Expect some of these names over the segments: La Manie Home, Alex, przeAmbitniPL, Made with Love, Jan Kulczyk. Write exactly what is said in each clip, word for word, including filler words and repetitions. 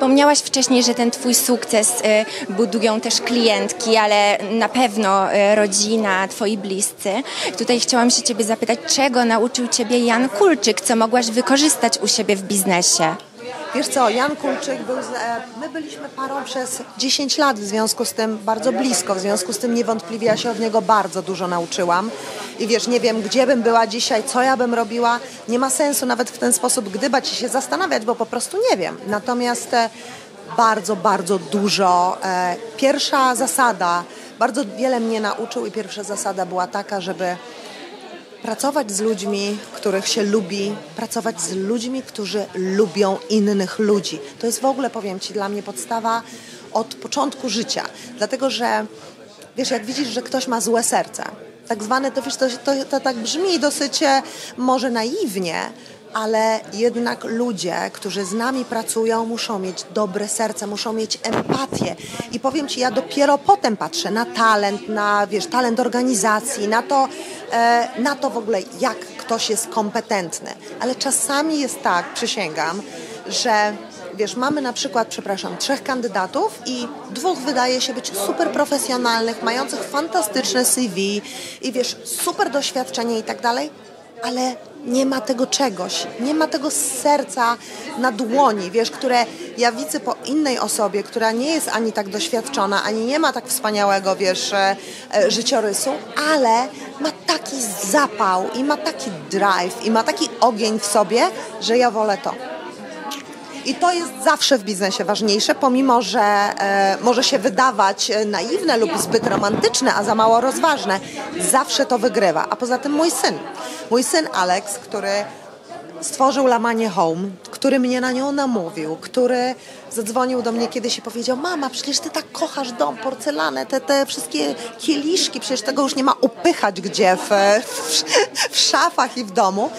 Wspomniałaś wcześniej, że ten twój sukces budują też klientki, ale na pewno rodzina, twoi bliscy. Tutaj chciałam się ciebie zapytać, czego nauczył ciebie Jan Kulczyk, co mogłaś wykorzystać u siebie w biznesie? Wiesz co, Jan Kulczyk był, my byliśmy parą przez dziesięć lat, w związku z tym bardzo blisko, w związku z tym niewątpliwie ja się od niego bardzo dużo nauczyłam i wiesz, nie wiem, gdzie bym była dzisiaj, co ja bym robiła, nie ma sensu nawet w ten sposób gdybać i się zastanawiać, bo po prostu nie wiem, natomiast bardzo, bardzo dużo, pierwsza zasada, bardzo wiele mnie nauczył i pierwsza zasada była taka, żeby pracować z ludźmi, których się lubi, pracować z ludźmi, którzy lubią innych ludzi. To jest w ogóle, powiem ci, dla mnie podstawa od początku życia. Dlatego, że wiesz, jak widzisz, że ktoś ma złe serce, tak zwane, to wiesz, to, to, to tak brzmi dosyć może naiwnie, ale jednak ludzie, którzy z nami pracują, muszą mieć dobre serce, muszą mieć empatię. I powiem ci, ja dopiero potem patrzę na talent, na wiesz, talent organizacji, na to, e, na to w ogóle, jak ktoś jest kompetentny. Ale czasami jest tak, przysięgam, że wiesz, mamy na przykład, przepraszam, trzech kandydatów i dwóch wydaje się być super profesjonalnych, mających fantastyczne C V i wiesz, super doświadczenie i tak dalej, ale nie ma tego czegoś, nie ma tego serca na dłoni, wiesz, które ja widzę po innej osobie, która nie jest ani tak doświadczona, ani nie ma tak wspaniałego, wiesz, życiorysu, ale ma taki zapał i ma taki drive i ma taki ogień w sobie, że ja wolę to. I to jest zawsze w biznesie ważniejsze, pomimo że e, może się wydawać naiwne lub zbyt romantyczne, a za mało rozważne. Zawsze to wygrywa. A poza tym mój syn. Mój syn Alex, który stworzył La Manie Home, który mnie na nią namówił, który zadzwonił do mnie kiedyś i powiedział: mama, przecież ty tak kochasz dom, porcelanę, te, te wszystkie kieliszki, przecież tego już nie ma upychać gdzie w, w, w szafach i w domu.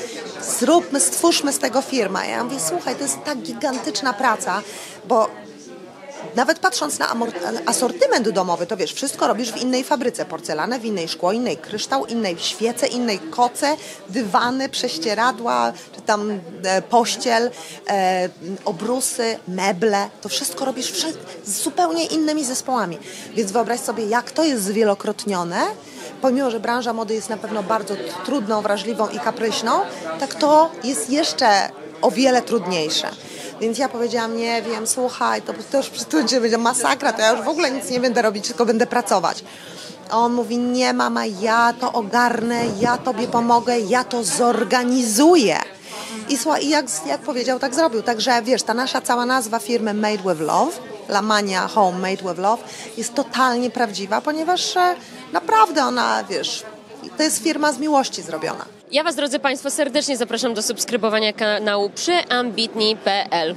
Zróbmy, stwórzmy z tego firmę. Ja mówię: słuchaj, to jest tak gigantyczna praca, bo nawet patrząc na asortyment domowy, to wiesz, wszystko robisz w innej fabryce. Porcelanę, w innej szkło, innej kryształ, innej świece, innej koce, dywany, prześcieradła, czy tam e, pościel, e, obrusy, meble. To wszystko robisz z zupełnie innymi zespołami. Więc wyobraź sobie, jak to jest zwielokrotnione. Pomimo że branża mody jest na pewno bardzo trudną, wrażliwą i kapryśną, tak to jest jeszcze o wiele trudniejsze. Więc ja powiedziałam: nie wiem, słuchaj, to, to już będzie masakra, to ja już w ogóle nic nie będę robić, tylko będę pracować. A on mówi: nie mama, ja to ogarnę, ja tobie pomogę, ja to zorganizuję. I słuchaj, jak, jak powiedział, tak zrobił. Także wiesz, ta nasza cała nazwa firmy Made with Love, La Mania Home Made with Love, jest totalnie prawdziwa, ponieważ naprawdę ona, wiesz, to jest firma z miłości zrobiona. Ja was, drodzy Państwo, serdecznie zapraszam do subskrybowania kanału przeambitni kropka pe el.